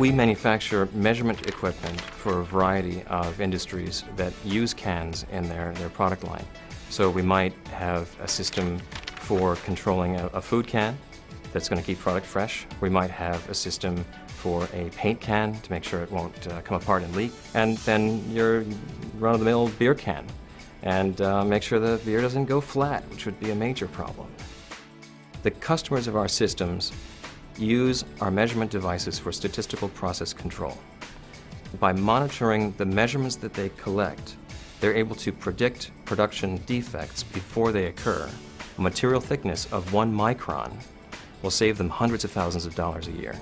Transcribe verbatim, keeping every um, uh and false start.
We manufacture measurement equipment for a variety of industries that use cans in their, their product line. So we might have a system for controlling a, a food can that's going to keep product fresh. We might have a system for a paint can to make sure it won't uh, come apart and leak. And then your run-of-the-mill beer can, and uh, make sure the beer doesn't go flat, which would be a major problem. The customers of our systems use our measurement devices for statistical process control. By monitoring the measurements that they collect, they're able to predict production defects before they occur. A material thickness of one micron will save them hundreds of thousands of dollars a year.